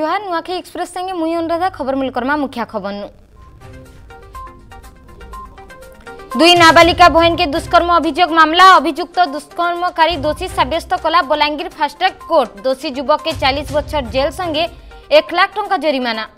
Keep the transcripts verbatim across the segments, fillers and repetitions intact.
जोहार नुआखाई एक्सप्रेस संगे मुई अनुराधा खबर मिलकरमा मुख्य खबर नु। दुई नाबालिका बहन के दुष्कर्म अभियोग मामला अभियुक्त दुष्कर्मकारी दोषी सब्यस्त कला बलांगीर फास्ट ट्रैक कोर्ट। दोषी युवक के चालीस बछर जेल संगे एक लाख टंका जरिमाना।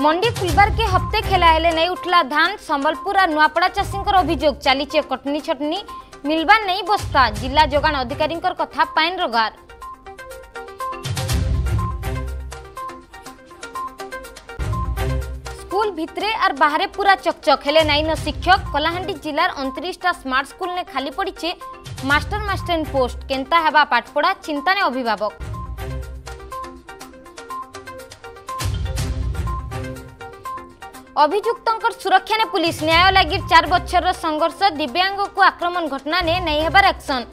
मंडी खुलबार के हफ्ते खेला हेले नहीं उठला धान। संबलपुर और नुआपड़ा चाषींकर अभियोग चलीचे कटनी छटनी मिलबा नहीं बस्ता। जिला जोगाण अधिकारी कथा पाइन रोगार। स्कूल भितरे और बाहरे पूरा चकचक हेले नहीं न शिक्षक। कलाहांडी जिलार उनतीस टा स्मार्ट स्कूल ने खाली पड़ीचे मास्टर मास्टरन पोस्ट। केंता हेबा पाठपढ़ा चिंता ने अभिभावक। अभियुक्तंकर सुरक्षा ने पुलिस न्याय लगी चार बछर संघर्ष। दिव्यांग को आक्रमण घटना ने नहीं हेबार एक्शन।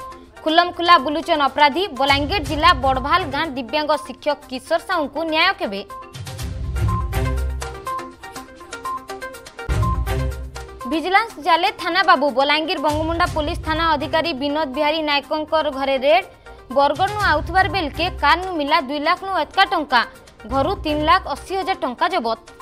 खुलम खुला बुलुचन अपराधी। बलांगीर जिला बड़भाल गांव दिव्यांग शिक्षक किशोर साहू को न्याय केबे। विजिलेंस जाले थाना बाबू। बलांगीर बंगमुंडा पुलिस थाना अधिकारी विनोद बिहारी नायकंकर घरे रेड। बरगड़ नु आउथबार बेल के कार नु मिला दुई लाख नु एतका टंका। घरु तीन लाख अस्सी हजार टंका जबत।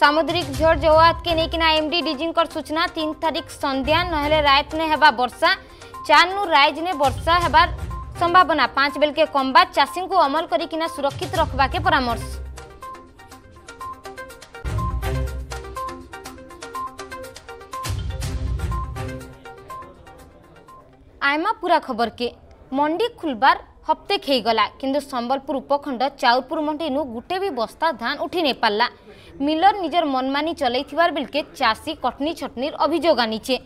सामुद्रिक झड़ जवाहत के लेकिना एमडी डीजिंकर सूचना। तीन तारीख संध्या नहले रायत ने हेबा वर्षा। चार नु राइज ने वर्षा हेबार संभावना। पांच बेल के कम्बा चाषी को अमल करिकिना सुरक्षित रखबा के परामर्श। आयमा पूरा खबर के। मंडी खुलबार हफ्ते खेई गला किंतु संबलपुर उपखंड चाउरपुर मंडी नु गुटे भी बस्ता धान उठी नहीं पाला। मिलर निजर मनमानी चलैथिबार बिलके चाषी कटनी छटनीर अभियोग आनीचे।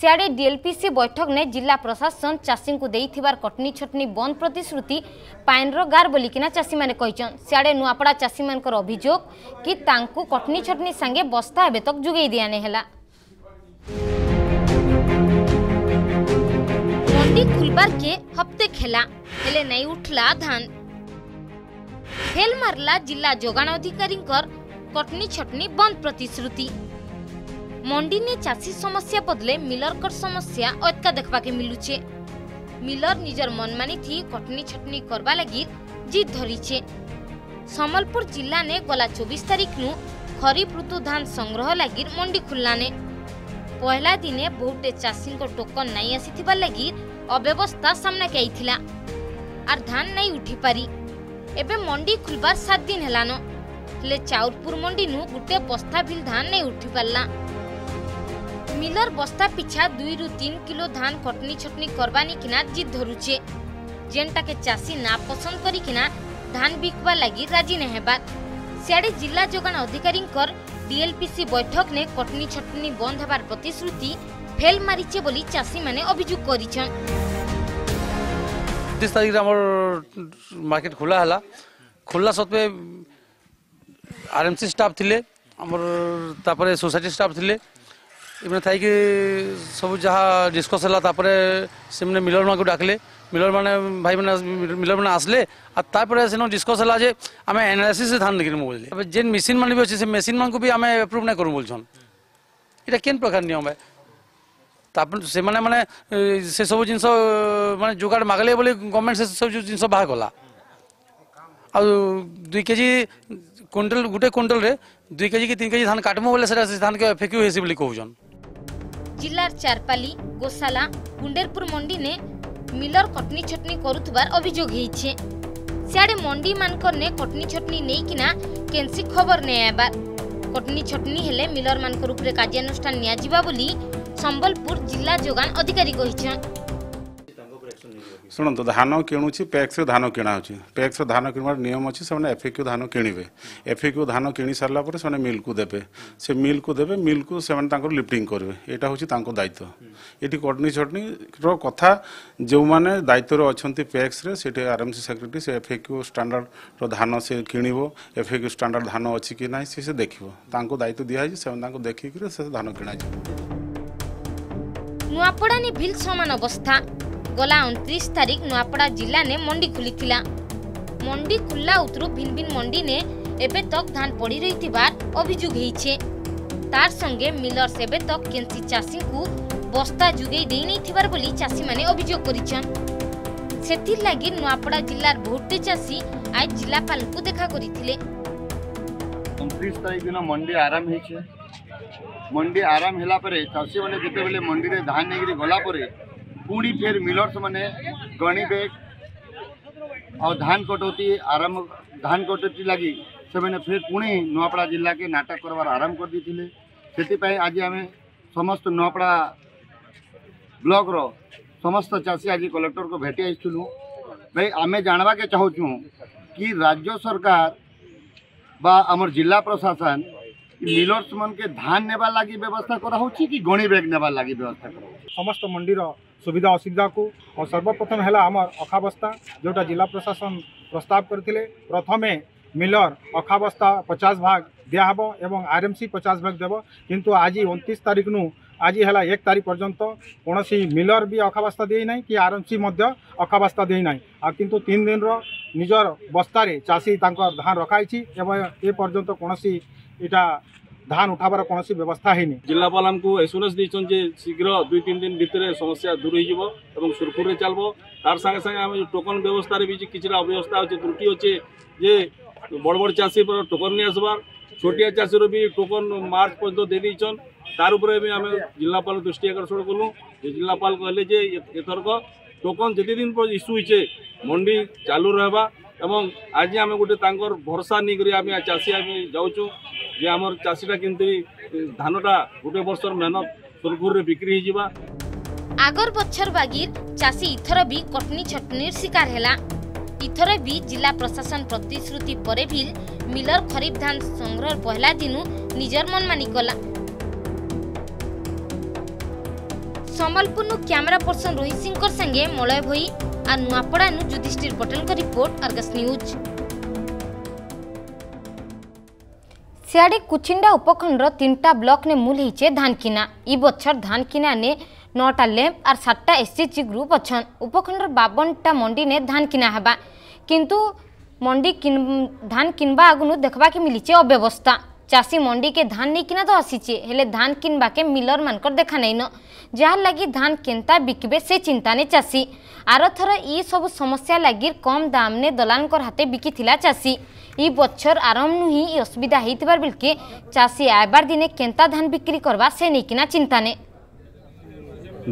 सियाड़े डीएलपीसी बैठक ने जिला प्रशासन चाषी को देथिबार कटनी छटनी बंद प्रतिश्रुति पाइनर गार बोलिकिना चाषी माने कहिचन। सियाड़े नुआपड़ा चाषी मानकर अभियोग कि तांकु कटनी छटनी संगे बस्ता एबे तक जुगै दिया नै हला। मंडी खुलबार के हफ्ते खेला हेले नहीं उठला धान। फेल मारला जिला जोगाण अधिकारी कटनी छटनी बंद प्रतिश्रुति। मंडी ने चाषी समस्या बदले मिलर कर समस्या अटका देखबा के मिलुचे। मिलर निजर मनमानी थी कटनी छटनी करवा लगी जिद धरीचे। संबलपुर जिला ने गला चौबीस तारीख नु खरीफ ऋतु धान संग्रह लगी मंडी खुलला ने। पहला दिने बहुते चाषी को टोकन नहीं आसीथिबा लगी अव्यवस्था सामना के आईथिला आर धान नहीं उठी पारी। एबे मंडी खुलबार सात दिन हेलानो ले चाउरपुर मंडी नु गुटे बस्ता भी धान नहीं उठी पाला। मिलर बस्ता पिछा दुई रु तीन किलो धान कटनी छटनी करवानी किना जिद धरुचे। जेनटा के चाषी ना पसंद करी किना धान बिकवा लगी राजी नहीं हेबा। सियाड़े जिला जोगाण अधिकारी डीएलपीसी बैठक ने कटनी छटनी बंद होबार प्रतिश्रुति फेल मारिचे बोली चाषी माने अभियोग करिछन। तीस तारीख हमर मार्केट खुला हला। खुला सत्वे आरएमसी स्टाफ थिले हमर तापरे सोसाइटी स्टाफ थिले इमे थाई कि सब जहा डिस्कस हला। तापरे सिमने मिलर मा को डाकले। मिलर माने भाई माने मिलर माने आसले आ तापरे सेनो डिस्कस हला जे हमें एनालिसिस से धान लेकिन बोल जे जेन मशीन माने भी अछि से मशीन मान को भी हमें अप्रूव ना करू बोल छन। एटा केन प्रकार नियम है तापन से माने माने से सब जिंस माने जुगाड़ मागले बोली गवर्नमेंट से सब जिंस भाग होला। आ दो केजी क्विंटल गुटे क्विंटल रे दो केजी के तीन केजी धान काटमो बोले सेटा धान के एफक्यू हेसी बोली कहू जन। जिल्लार चारपाली गोसाला गुंडेरपुर मंडी ने मिलर कटनी छटनी करुथबार अभियोग हेइछे। सियाड़े मंडी मानकर ने कटनी छटनी नै किना केनसी खबर नै आबार। कटनी छटनी हेले मिलर मानकर उपरे कार्यानुष्ठान निया जिबा बोली संबलपुर जिला जोगाण अधिकारी कहिछन। सुनंत धान किणुची पैक्स धान किणा होची। पैक्स धान किणवार नियम अछि सने एफक्यू धान किणिबे। एफक्यू धान किणी सरला पर सने मिल को देबे। से मिल को देबे मिल को सेवन तांकर लिफ्टिंग करबे। एटा होची तांको दायित्व। एठी कटनी छटनी रो कथा जे माने दायित्व रो अछंती पैक्स रे सेठी आरएमसी सेक्रेटरी से एफक्यू स्टैंडर्ड रो धान से किणिबो। एफक्यू स्टैंडर्ड धान अछि कि नाही से से देखिबो। तांको दायित्व दिया है जे सेवन तांको देखि कि से धान किणा जाय। नुआपड़ा ने भील समान अवस्था। गला उनतीस तारीख नुआपड़ा जिला ने मंडी खुली। मंडी खुला उतरू भिनभिन मंडी ने एबे तक धान पड़ी रही अभियोग होइछे। तार संगे मिलर्स एबे तक केंसी चाषी को बस्ता जुगे देनी थिबार बोली चाषी माने अभियोग करिछन। सेतिर लागि नुआपड़ा जिलार भोटे चाषी आज जिलापाल को देखा करिथिले। उनतीस तारीख दिन मंडी आरंभ होइछे। मंडी आरंभ होला पर चाषी माने जते बेले मंडी रे धान नेगिरी गला परे पूरी फेर मिलर्स माने गणिबे और धान कटौती आरंभ धान कटौती लगी से मैंने फिर पुणे नुआपड़ा जिला के नाटक करवार आरंभ कर दी थी। आज आम समस्त नुआपड़ा ब्लॉक रो समस्त चाषी आज कलेक्टर को भेटी आईलु। भाई आम जानवा के चाहूँ कि राज्य सरकार बा आमर जिला प्रशासन मिलर्स मन के धान नेबा लगी व्यवस्था कराऊ कि गणी बैग नेबा लगी व्यवस्था कर समस्त मंडी सुविधा असुविधा को। और सर्वप्रथम है आमर अखाबस्ता जोटा जिला प्रशासन प्रस्ताव करथिले। प्रथमे मिलर अखाबस्ता पचास भाग दिहब एवं आरएमसी पचास भाग देव, किंतु आज उनतीस तारीख नु आज है एक तारीख पर्यंत कौन सी मिलर भी अखाबस्ता दे ना कि आरएमसी अखाबस्ता दे ना। किंतु तीन दिन निजर बस्तार चाषी धान रखाई ए पर्यंत कौन सी इटा धान उठाबार कौन सी व्यवस्था है नहीं। जिलापाल आमको एश्योरेंस देछन जे शीघ्र दुई तीन दिन भितर समस्या दूर हो और सुरखुरे चलो। तार संगे संगे आम टोकन व्यवस्था भी किसी अव्यवस्था अच्छे त्रुटि अच्छे जे बड़ बड़ चाषी पर टोकन नहीं आसबार छोटिया चाषीर भी टोकन मार्च पर्यटन दे देचन। तार उपरे भी आम जिलापाल दृष्टि आकर्षण कलु। जिलापाल कहले जे एथरक टोकन जिते दिन पर इश्यू होचे मंडी चालू रहबा एवं आज आम गोटे भरोसा नहीं कर चाषी आम जाऊँ जे आमर चाषीटा किंतु धानटा गोटे बर्षर मेहनत सुरखुरे बिक्री हो। आगर बछर बागीर चाषी इथर भी कटनी छटनी शिकार हैला। इथर भी जिला प्रशासन प्रतिश्रुति परे भी मिलर खरीफ धान संग्रह पहला दिनु निजर मनमानी कला। संबलपुर कैमरा पर्सन रोहित सिंह संगे मलय भई और नुआपड़ा नु युधिष्ठिर पटेल का रिपोर्ट आर्गस न्यूज। सियाड़े कुचिंडा उपखंड तीन टा ब्लॉक ने मूल हिचे धान किना। इ बछर धान किना ने नौटा लैंप और सातटा एसएचजी ग्रुप अच्छन। उपखंडर बावन टा मंडी ने धान किना है किंतु मंडी किन धान किनबा आगुनु देखबा के मिलीचे अव्यवस्था। चाषी मंडी के धान नहीं किना तो आसीचे हेले धान किनबा के मिलर मानकर देखा नहीं न, जार लगी धान केनता बिकबे से चिंता ने चाषी। आर थर इ सब समस्या लगी कम दाम ने दलाल कर हाथे बिकी थिला चाषी। इ बछर आरंभ नु ही असुविधा होइतबार बिलके चाषी आयबार दिने केंता धान बिक्री करवा से नेकिना चिंता ने।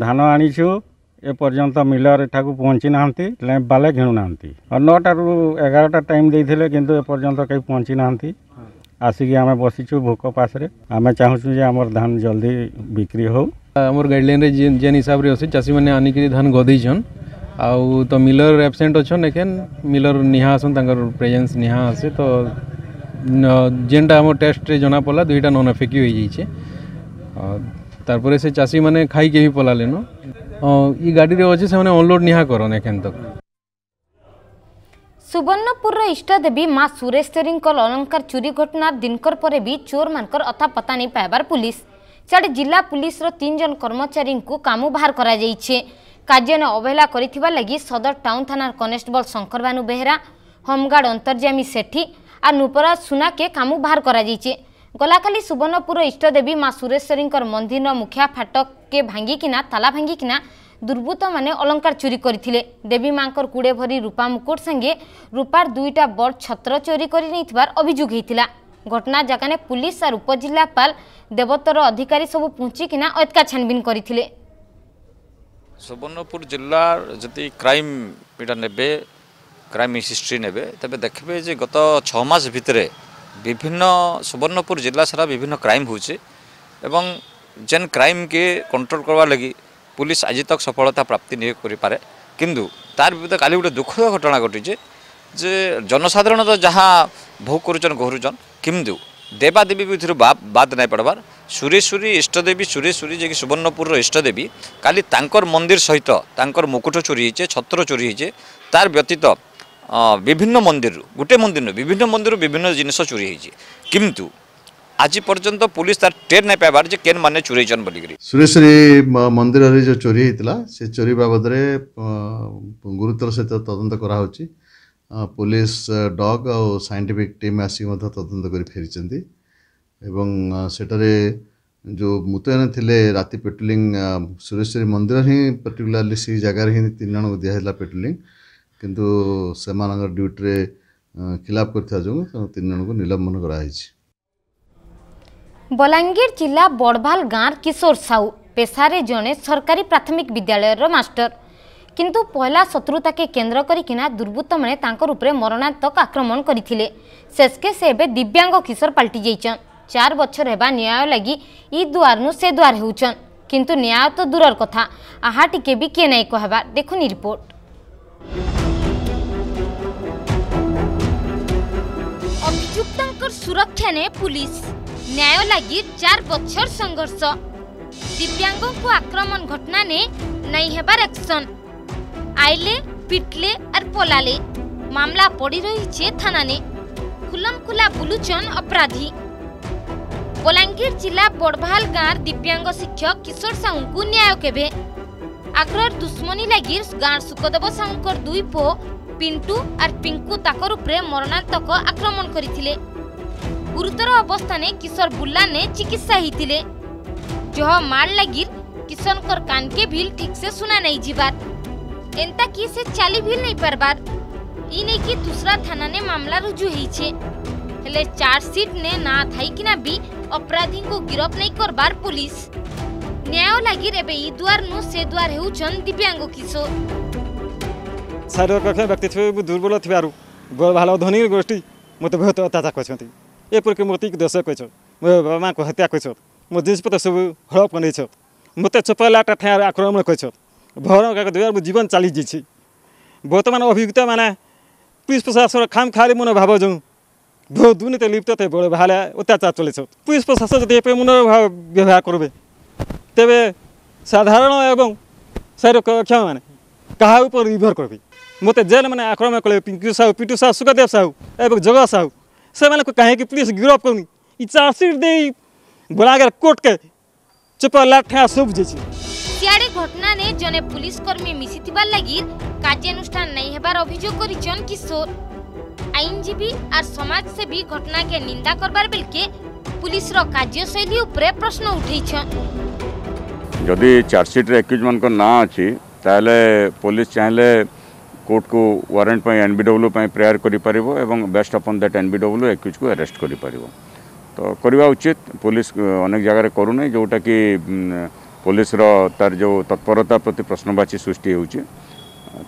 धान आनीछु ए पर्यंत मिलर एठाकु पहुँची नाहंती, लैंप बाले घेणु नाहंती और नौटा रु एगारटा टाइम देइथिले किंतु ए पर्यंत कई पहुँची नाहंती। आसिकि आमे बसिछु भोक पासरे। आमे चाहुछु जे हमर धान जल्दी बिक्री हो। हमर गाइडलाइन रे जेन हिसाब रे अछि चाषी माने आनी के धान गदैछन आउ तो मिलर एब्सेंट अच्छन। एखेन मिलर निहा आसन प्रेजेन्स निहा आसे तो जेनटा आम टेस्ट रे जना पला दुईटा नन एफेक्टिव हो जाइए। तारपर से चाषी मैंने खाई के भी पलालेन इ गाड़ी रे अच्छे से अनलोड निहा करन एखेन तक। सुवर्णपुर इष्टदेवी माँ सुरेश्वरी अलंकार चोरी घटना दिनकर पर भी चोर मानकर अथा पता नहीं पाइबार पुलिस। सियाड़े जिला पुलिस तीन जन कर्मचारी को कामू बाहर करा जाइछे। कार्य ने अवहेला करिथिबा लगी सदर टाउन थाना कनेस्टेबल शंकर बानु बेहरा, होमगार्ड अंतर्जामी सेठी और नुपरा सुना के कामू बाहर करा जाइछे। गलाकाली सुवर्णपुर इष्टदेवी माँ सुरेश्वरी मंदिर मुखिया फाटक के भांगिकिना ताला भांगिकिना दुर्बृत्त माने अलंकार चोरी करथिले। देवी मांकर कुड़े भरी रूपा मुकुट संगे रूपार दुईटा बड़ छत्र चोरी करि नैथिबार अभियोग हेतिला। घटना जगह पुलिस और उपजिलापाल देवतर अधिकारी सब पहुंचिकिना अटका छानबीन करथिले। सुवर्णपुर जिलार जदि क्राइम एटा नेबे क्राइम हिस्ट्री नेबे तबे देखबे जे गत छह मास भितरे विभिन्न सुवर्णपुर जिला सारा विभिन्न क्राइम होचे एवं जेन क्राइम के कंट्रोल करवा लगी पुलिस आज तक सफलता प्राप्ति नहीं कर पारे। किंतु तार विरुद्ध काली गोटे दुखद घटना घटीचे जे जनसाधारण तो जहाँ भोग करुचन घोरुचन किंतु देवादेवी भी बात नहीं पड़वार। सुरेश्वरी इष्टदेवी सुरेश्वरी जे कि सुवर्णपुर इष्टदेवी काली तांकर मंदिर सहित तांकर मुकुट चोरी होचे छत्र चोरी होचे। तार व्यतीत विभिन्न मंदिर गोटे मंदिर नु विभिन्न मंदिर विभिन्न जिनस चोरी होचे किंतु आज पर्यंत पुलिस तार टेर नहीं पाइबार जे केन माने चोरीचन बोलिक। सुरेश्वरी मंदिर रे जो चोरी होइतला से चोरी बाबद रे गुरुतर सहित तदंत करा होची। पुलिस डॉग और साइंटिफिक टीम आसी तदंत कर फेरी एवं सेटारे जो मुतयन थिले राति पेट्रोलिंग सुरेश्वरी मंदिर ही पर्टिकुलरली से जगार ही तीन जन को दिया पेट्रोलिंग किंतु सेमानंगर ड्यूटी खिलाफ करता जो तीन जन को निलंबन कराई। बलांगीर जिला बड़भाल गाँव किशोर साहू पेशारे जड़े सरकारी प्राथमिक विद्यालय मास्टर किंतु पहला शत्रुता के केन्द्र करा दुर्बृत्त मैंने मरणात्मक आक्रमण करते शेषके से एवं दिव्यांग किशोर पलटि जाइन चार बचर होगा न्याय लगी इ दुआर नु से दुआर होचन किंतु न्याय तो दूरर कथा आहा टिके भी किए नहीं कहवा देखुनी रिपोर्ट। अभियुक्तंकर सुरक्षा ने पुलिस न्याय लगी चार बचर संघर्ष दिव्यांगों को आक्रमण घटना ने नहीं हेबार एक्शन आइले पिटले और पलाले मामला पड़ी रही छे थाना ने खुलम खुला बुलुचन अपराधी। बलांगीर जिला बड़भाल गाँव दिव्यांग शिक्षक किशोर साहू को न्याय केवे आग्रह दुश्मनी लगी गाँव सुखदेव साहू दुई पो पिंटू और पिंकू ताकर उपरे मरणात्मक आक्रमण करते गुरुतर अवस्थाने किशोर बुल्ला ने चिकित्सा होते जह मार लगी किशोर कान के भील ठीक से सुना नहीं जीवार एंता कि से चाली भील नहीं पारबार इने की दूसरा थाना ने मामला रुजु होईछे हेले चार्जसीट ने ना थाई किना भी अपराधी को गिरफ्त नहीं कर बार पुलिस न्याय लगी एबे ई द्वार नु से द्वार हेउछन दिव्यांग किशोर सारो कखे व्यक्ति छे दुर्बल थिवारु भालो धनी गोष्ठी मते बहुत अत्याचार करछथि ए प्रकार मते दोष कहछ मो बाबा को हत्या कहछ मो जिस पत सब हड़प कनै छ मते चपला टाठा आक्रमण कहछ भर का द्वार जीवन चली जेछि वर्तमान अभियुक्त माने पुलिस प्रशासन खाम खाली मन भाव जो बहुत दुर्नीति लिप्त थे बड़े भाला अत्याचार चले पुलिस प्रशासन जब ये मुन व्यवहार करेंगे तेरे साधारण एवं सर कक्षा मैंने क्या निर्भर करेंगे मत जेल मैंने आक्रमण कले पिंकू साहू पिंटू साहू सुखदेव साहू एवं जगह साहू से मैंने कहीं पुलिस गिरफ्त करनी चार्जसीट दे बलांगीर कोर्ट के चुपा लाठिया सब जी सियाड़े घटना ने जने पुलिसकर्मी मिसिथिबार लगी कार्यानुष्ठान नहीं हेबार अभियोग करिछन किशोर आईनजीवी और समाज से भी घटना के निंदा करबार बेलके पुलिस रो कार्यशैली उपरे प्रश्न उठैछन यदि चार्जसीट रे एक्यूज मान को ना अछि ताले पुलिस चाहले कोर्ट को वारंट पय एनबीडब्ल्यू पय प्रेयर करि परिबो एवं based upon that NBW accused को अरेस्ट करि परिबो तो करबा उचित पुलिस अनेक जगह रे करू नै जोटा कि पुलिस रो तार जो तत्परता प्रति प्रश्नवाची सृष्टि होउची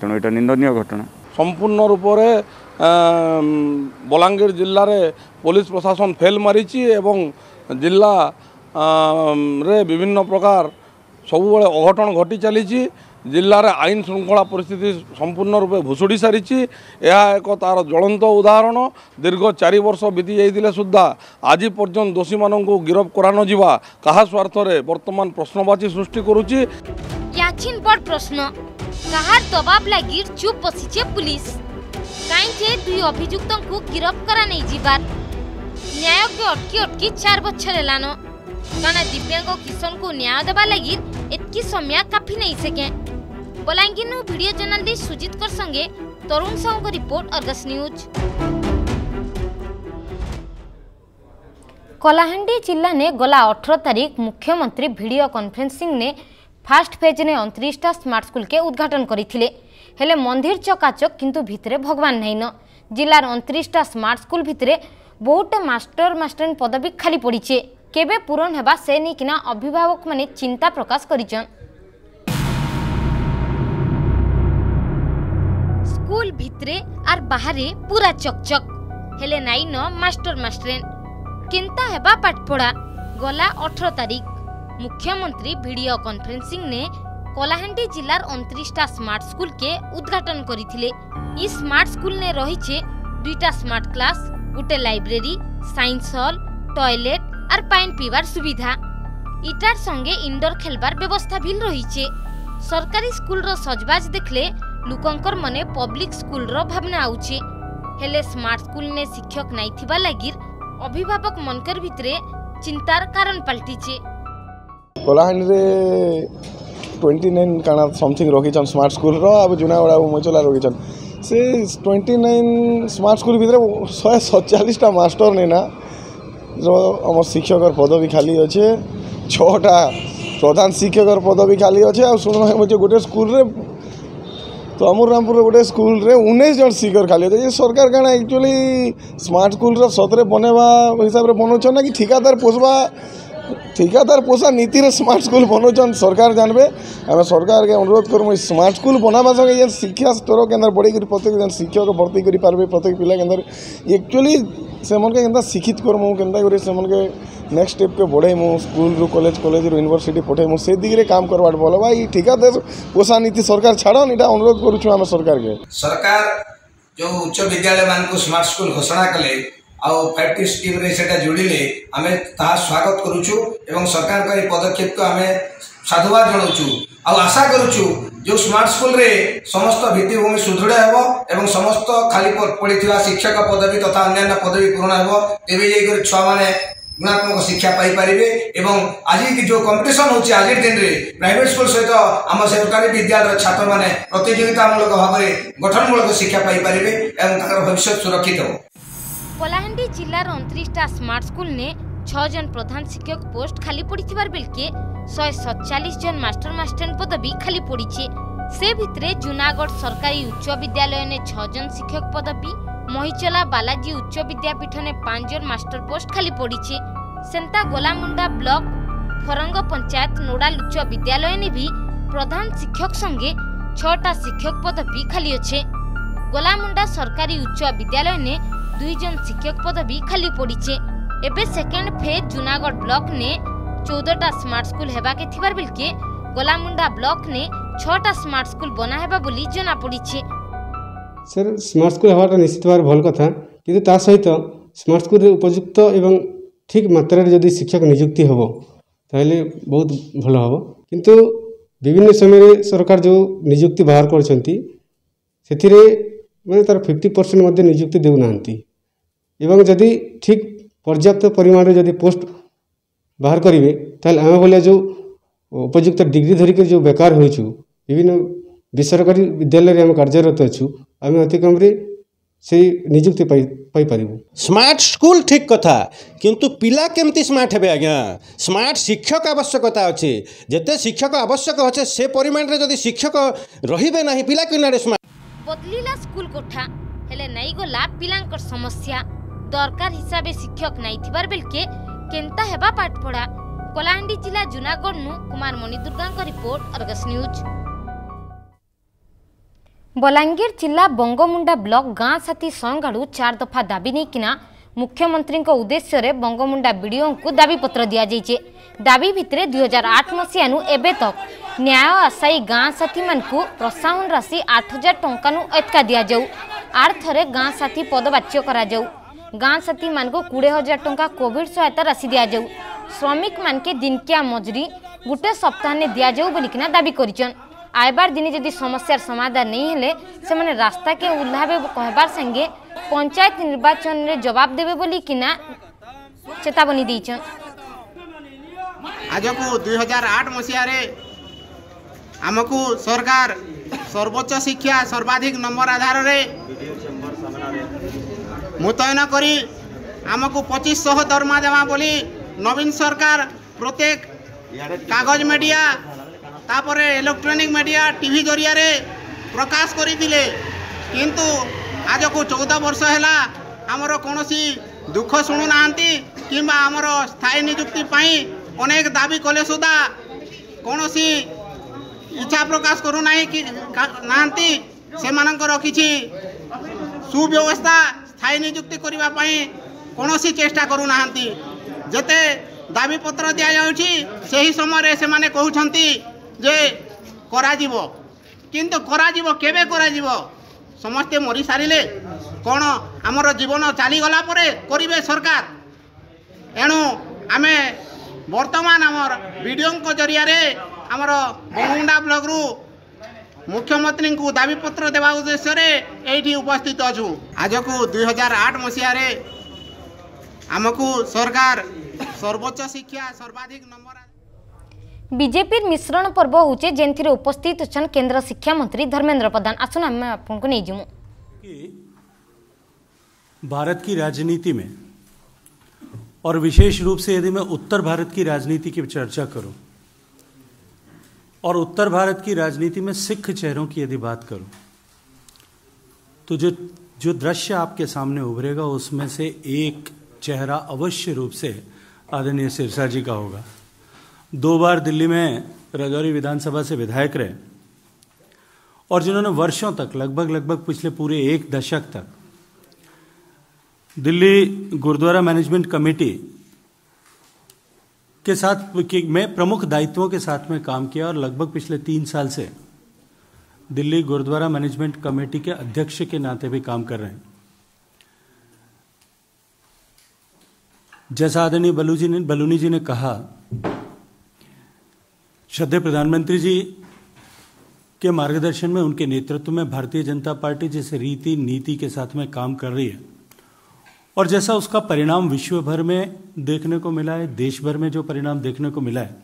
तेणु एटा निंदनीय घटना संपूर्ण रूप रे बलांगीर जिल्ला रे पुलिस प्रशासन फेल मारिची एवं जिल्ला रे विभिन्न प्रकार सबुबले अघटन घटी चलीची जिल्ला रे आईन श्रृंखला परिस्थिति संपूर्ण रूपे भुसुड़ी सारिची यह एक तार ज्वलंत उदाहरण दीर्घ चार वर्ष बीती जाइतिले सुद्धा आज पर्यंत दोषी मानंकु गिरफ करानो जीवा कहा स्वार्थ रे वर्तमान प्रश्नवाची सृष्टि करूची याचिन पर प्रश्न कहार दबाव लगी चुप बसीचे पुलिस कहीं दुई अभियुक्त को गिरफ्त करा नहीं जीवार न्याय के अटकी अटकी चार बच्चे लान कहना दिव्यांग किशन को न्याय देवा लगी एतकी समय काफी नहीं सके। बलांगीर नु वीडियो जर्नलिस्ट सुजीत कर संगे तरुण साहू का रिपोर्ट अर्गस न्यूज। कलाहांडी जिला ने गला अठारह तारीख मुख्यमंत्री वीडियो कॉन्फ्रेंसिंग ने फास्ट फेज ने उनतीसटा स्मार्ट स्कूल के उद्घाटन करथिले हेले मंदिर चकाचक किंतु भितरे भगवान नहीं न जिलार उनतीसटा स्मार्ट स्कूल भितरे बहुत मास्टर मास्टरन पदवी खाली पड़ीचे केबे पूरण हेबा से नहीं किना अभिभावक माने चिंता प्रकाश करिचन। स्कूल भितरे आर बाहरे पूरा चकचक हेले नहीं न मास्टर मास्टरन किंता हेबा पाठपढ़ा गला अठारह तारीख मुख्यमंत्री वीडियो कॉन्फ्रेंसिंग ने कलाहांडी जिलार उनतीसटा स्मार्ट स्कूल के उद्घाटन करथिले। ई स्मार्ट स्कूल ने रहीचे दुईटा स्मार्ट क्लास गोटे लाइब्रेरी साइंस हॉल टॉयलेट और पानी पीवार सुविधा इटार संगे इंडोर खेलबार व्यवस्था भी रहीचे। सरकारी स्कूल रो सजबाज देखले लोकंकर मने पब्लिक स्कूल रो भावना आउचे हेले स्मार्ट स्कूल ने शिक्षक नाई थिबा लागिर अभिभावक मनकर भितरे चिंतार कारण पलटीचे। कलाहांडी ट्वेंटी नाइन काना समथिंग रखीछन स्मार्ट स्कूल रो अब जुनावड़ा मुचला रखीछन से ट्वेंटी नाइन स्मार्ट स्कूल भितर शहे सतचालीस मास्टर नहीं ना जो आम शिक्षक पद भी खाली अच्छे छटा प्रधान शिक्षक पद भी खाली अच्छे आ शुण गोटे स्कूल तो अमर रामपुर गोटे स्कूल रे उन्नीस जन शिक्षक खाली अच्छे। ये सरकार क्या एक्चुअली स्मार्ट स्कूल सतरे बनवा हिसाब से बनाऊन ना कि ठिकादार पोषवा ठिकादार पोषा नीति रे स्मार्ट स्कूल बनाऊन सरकार जानवे। आम सरकार के अनुरोध करूँ स्मार्ट स्कूल बनावा संगे ये शिक्षा स्तर के बढ़े प्रत्येक जन शिक्षक भर्ती कर पार्बे प्रत्येक पिला के एक्चुअली से मन के शिक्षित करमु के से मन के नेक्स्ट स्टेप के बढ़ेमु स्कूल रू कॉलेज कॉलेज रू यूनिवर्सिटी पठेमु से दिगरे काम करवाट बोल बा ई ठिकादार पोषा नीति सरकार छाड़न इटा अनुरोध करूछु हम सरकार के। सरकार जो उच्च विद्यालय मानकु स्मार्ट स्कूल घोषणा कले आउ फाइव टी स्कीम रे सेटा जुड़िले आमे ता स्वागत करूछु एवं सरकार के पदक्षेप को आमे साधुवाद जणाउछु आउ आशा करूछु जो स्मार्ट स्कूल रे समस्त भित्तिभूमि सुदृढ़ हेबो एवं समस्त खाली पड़ीथिबा शिक्षक पदवी तथा अन्य पदवी पूर्ण हेबो तेबे जाई छुआ माने गुणात्मक शिक्षा पाई पारिबे। एवं आज की जो कंपटीशन होछि आज दिन रे प्राइवेट स्कूल सहित आम सरकारी विद्यालय छात्र माने प्रतियोगितामूलक भाव में गठनमूलक शिक्षा पाई पारिबे एवं तार भविष्य सुरक्षित हो। कोलाहांडी जिलार उनतीसटा स्मार्ट स्कूल ने छह जन प्रधान शिक्षक पोस्ट खाली पड़ीथिबार बेलके एक सौ सैंतालीस जन मास्टर मास्टर पद भी खाली पड़ी छे। से भितरे जूनागढ़ सरकारी उच्च विद्यालय ने छह जन शिक्षक पद भी महिचला बालाजी उच्च विद्यापीठ ने पांच जन मास्टर पोस्ट खाली पड़ी छे। सेंता गोलामुंडा ब्लॉक फरंग पंचायत नोडाल उच्च विद्यालय ने भी प्रधान शिक्षक संगे छटा शिक्षक पद भी खाली अच्छे। गोलामुंडा सरकारी उच्च विद्यालय ने दुई जन शिक्षक पद भी खाली पड़ी छे। एबे सेकेंड फेज जूनागढ़ ब्लॉक ने चौदहटा स्मार्ट स्कूल हेबा के थिबार बिलके गोलामुंडा ब्लॉक ने छटा स्मार्ट स्कूल बना हेबा बोली जना पड़ी छे। सर स्मार्ट स्कूल हेबाटा निश्चित भाव भल कथा किंतु ता सहित स्मार्ट स्कूल रे उपयुक्त एवं ठीक मात्रा रे जदि शिक्षक नियुक्ति हेबो ताहले बहुत भल हेबो। किंतु विभिन्न समय रे सरकार जो नियुक्ति बाहर करछंती सेथिरे माने तार पचास परसेंट मध्ये नियुक्ति देउ नांती एवं जदि ठीक पर्याप्त परिमाण रे जदि पोस्ट बाहर करेंगे ताल आम भाया जो उपयुक्त डिग्री धरिक जो बेकार होचु विभिन्न बेसरकारी विद्यालय आम कार्यरत अच्छु आम अति कम से निजुक्ति पाई पाई पारिबो। स्मार्ट स्कूल ठीक कथा किंतु पिला केमती स्मार्ट हेबे आज्ञा स्मार्ट शिक्षक आवश्यकता अच्छे जेते शिक्षक आवश्यक अच्छे से परिमाण रे जदि शिक्षक रहिबे नाही पिला किनाडे स्मार्ट बदलीला स्कूल कोठा हेले नाही गला पिलांकर समस्या दरकार हिसाबे शिक्षक नाही थिबार बेलके केंता हेबा पाठ पढ़ा। कोलाहांडी जिला जूनागढ़ नु कुमार मणि दुर्गांक रिपोर्ट अर्गस न्यूज। बलांगीर जिला बंगमुंडा ब्लॉक गाँ साथी संघाड़ू चार दफा दाबी नहीं किना मुख्यमंत्री उद्देश्य रे बंगमुंडा बीडीओ को दाबी पत्र दिया जाइए। दाबी भितर दुई हजार आठ मसीहा एबे तक न्याय आशायी गाँ साथी मानू प्रोत्साहन राशि आठ हजार टंका एतका दि जाऊ आर थरे गाँ साथी पदवाच्य करा जाऊ गाँ साथी मानू कोड़े हजार टंका कोविड सहायता राशि दि जाऊ श्रमिक मान के दिनकिया मजूरी गोटे सप्ताह ने दि जाऊ बोलिकिना दाबी करिछन। आयबार दिने जदि समस्यार समाधान नहीं हेले से माने रास्ता के उल्लाबे कहबार संगे पंचायत निर्वाचन रे जवाब देबे बोलिकिना चेतावनी देइछन। आज को दो हज़ार आठ मसिया रे हमकु सरकार सर्वोच्च शिक्षा सर्वाधिक नंबर आधार रे मुतयन करी आमको पच्चीस सौ दरमा देवा बोली नवीन सरकार प्रत्येक कागज मीडिया तापरे इलेक्ट्रोनिक मीडिया टीवी जरिया रे प्रकाश करते किंतु आज को चौदह वर्ष है आमर कौन दुख शुणु ना कि आमर स्थायी निजुक्ति अनेक दाबी कले सुधा कौन इच्छा प्रकाश करूना कि ना से कि सुव्यवस्था स्थायी निजुक्ति करने कौन चेष्टा करूना जेते दाबी पत्र दि जाऊँगी से ही समय से माने कहते जे करा जीवो किंतु करा जीवो केबे करा जीवो समस्ते मरी सारे कौन आमर जीवन चली गला परे करिवे सरकार। एणु आमे बर्तमान आमर वीडियो जरिया रे आमर बंगमुंडा ब्लॉक रु मुख्यमंत्री को दाबी पत्र देवा उद्देश्य ये उपस्थित अच्छू। आज को दो हज़ार आठ मसीहा रे आमको सरकार सर्वोच्च शिक्षा सर्वाधिक नंबर बीजेपी मिश्रण पर्व होचे जेनथिरे उपस्थित छन केंद्र शिक्षा मंत्री धर्मेंद्र प्रधान आसन आम आपन को नहीं जिमु। कि भारत की राजनीति में और विशेष रूप से यदि मैं उत्तर भारत की राजनीति की चर्चा करूं और उत्तर भारत की राजनीति में सिख चेहरों की यदि बात करूं तो जो जो दृश्य आपके सामने उभरेगा उसमें से एक चेहरा अवश्य रूप से आदरणीय सिरसा जी का होगा। दो बार दिल्ली में राजौरी विधानसभा से विधायक रहे और जिन्होंने वर्षों तक लगभग लगभग पिछले पूरे एक दशक तक दिल्ली गुरुद्वारा मैनेजमेंट कमेटी के साथ में प्रमुख दायित्वों के साथ में काम किया और लगभग पिछले तीन साल से दिल्ली गुरुद्वारा मैनेजमेंट कमेटी के अध्यक्ष के नाते भी काम कर रहे हैं। जैसा आदरणीय बलू जी ने बलूनी जी ने कहा, श्रद्धेय प्रधानमंत्री जी के मार्गदर्शन में, उनके नेतृत्व में भारतीय जनता पार्टी जिस रीति नीति के साथ में काम कर रही है और जैसा उसका परिणाम विश्व भर में देखने को मिला है, देश भर में जो परिणाम देखने को मिला है,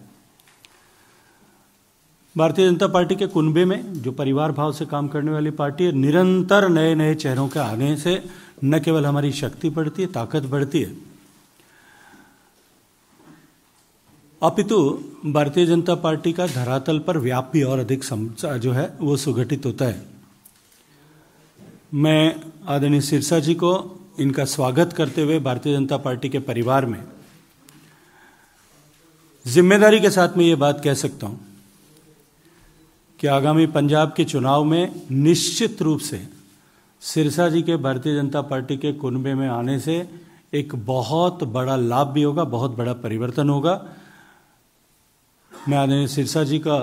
भारतीय जनता पार्टी के कुनबे में जो परिवार भाव से काम करने वाली पार्टी है, निरंतर नए नए चेहरों के आने से न केवल हमारी शक्ति बढ़ती है, ताकत बढ़ती है, अपितु भारतीय जनता पार्टी का धरातल पर व्याप भी और अधिक जो है वो सुगठित होता है। मैं आदरणीय सिरसा जी को इनका स्वागत करते हुए भारतीय जनता पार्टी के परिवार में जिम्मेदारी के साथ में ये बात कह सकता हूं कि आगामी पंजाब के चुनाव में निश्चित रूप से सिरसा जी के भारतीय जनता पार्टी के कुनबे में आने से एक बहुत बड़ा लाभ भी होगा, बहुत बड़ा परिवर्तन होगा। मैं आदरणीय सिरसा जी का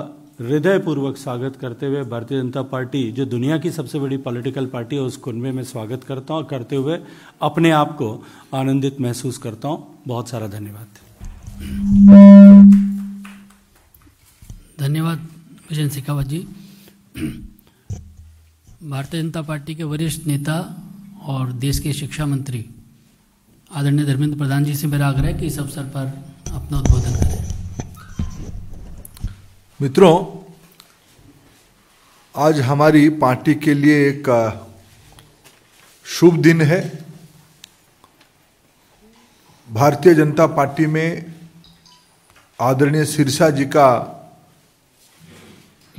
हृदयपूर्वक स्वागत करते हुए भारतीय जनता पार्टी जो दुनिया की सबसे बड़ी पॉलिटिकल पार्टी है उस कुनबे में स्वागत करता हूं, करते हुए अपने आप को आनंदित महसूस करता हूं। बहुत सारा धन्यवाद। धन्यवाद भूषण शेखावत जी। भारतीय जनता पार्टी के वरिष्ठ नेता और देश के शिक्षा मंत्री आदरणीय धर्मेंद्र प्रधान जी से मेरा आग्रह है कि इस अवसर पर अपना उद्बोधन करें। मित्रों, आज हमारी पार्टी के लिए एक शुभ दिन है। भारतीय जनता पार्टी में आदरणीय सिरसा जी का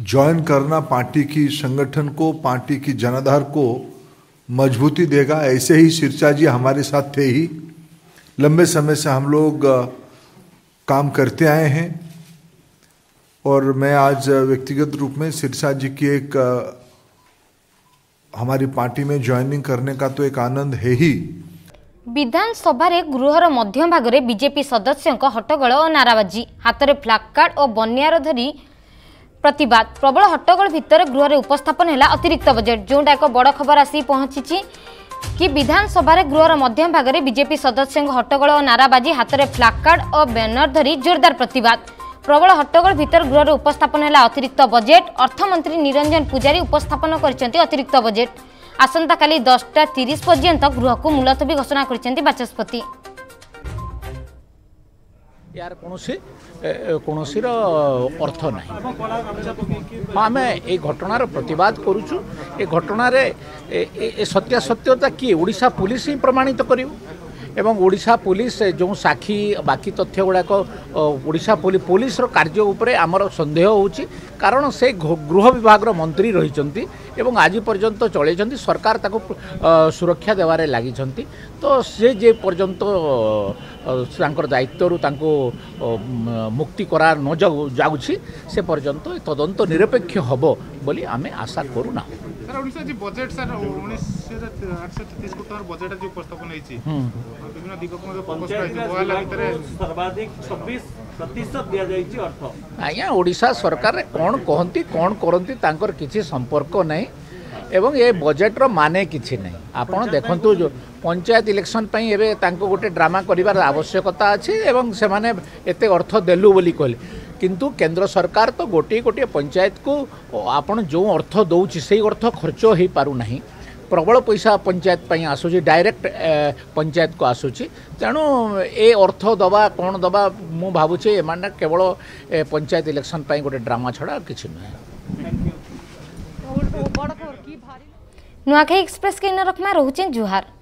ज्वाइन करना पार्टी की संगठन को, पार्टी की जनाधार को मजबूती देगा। ऐसे ही सिरसा जी हमारे साथ थे ही, लंबे समय से हम लोग काम करते आए हैं और मैं आज व्यक्तिगत रूप में सिरसा जी की एक हमारी पार्टी में ज्वाइनिंग करने का तो एक आनंद है ही। विधानसभा गृहर मध्य भागे बीजेपी सदस्यों हट्टगोल और नाराबाजी, हाथ में फ्लैग कार्ड और बनियार धरी प्रतिवाद, प्रबल हट्टगोल भितर गृह उपस्थापन है अतिरिक्त बजेट, जोटा एक बड़ खबर आसी पहुंची कि विधानसभा गृहर मध्य भागे बीजेपी सदस्यों हट्टगोल और नाराबाजी, हाथ में फ्लैग कार्ड और बैनर धरी जोरदार प्रतिवाद, प्रबल हट्टगोल भीतर गृह उपस्थापन है अतिरिक्त बजेट। अर्थमंत्री निरंजन पूजारी उपस्थापन कर अतिरिक्त बजेट आसंता काली दसटा तीस पर्यंत गृह को मुलतवी घोषणा कर बाचस्पति। यार कौनसी कौनसी अर्थ नहीं। आम ये घटनार प्रतिवाद करुचु। ये घटनार सत्यासत्यता किए ओडिशा पुलिस ही प्रमाणित कर एवं ओडिशा पुलिस जो साक्षी बाकी तथ्य गुड़ाक ओडिशा पुलिस कार्य उपरे आमर संदेह होची, कारण से गृह विभाग मंत्री रही एवं आज पर्यंत चलती सरकार ताको सुरक्षा देवारे लगी, तो से जे पर्यंत दायित्व मुक्ति करा न जाऊँगी से पर्यंत तदंत निरपेक्ष हम बोली आम आशा करूना। आज्ञा ओडिशा सरकार कौन कहती कौन करती तांकर किसी संपर्क नहीं एवं ये बजेट्र माने किसी नहीं। आपड़ देखु जो पंचायत इलेक्शन एवं तांको गोटे ड्रामा करार आवश्यकता अच्छी एवं से माने एते अर्थ देलु बोली कहले, किंतु केंद्र सरकार तो गोटे गोटे पंचायत को आपण जो अर्थ दौर से अर्थ खर्च हो पारना, प्रबल पैसा पंचायत पर आसूची, डायरेक्ट पंचायत को आसूची, तेणु ये अर्थ दवा कौन दवा मु भावुचे एमाने केवल पंचायत इलेक्शन गोटे ड्रामा छड़ा कि नुहे। नुआखाई एक्सप्रेस के नरक में रोचे जुहार।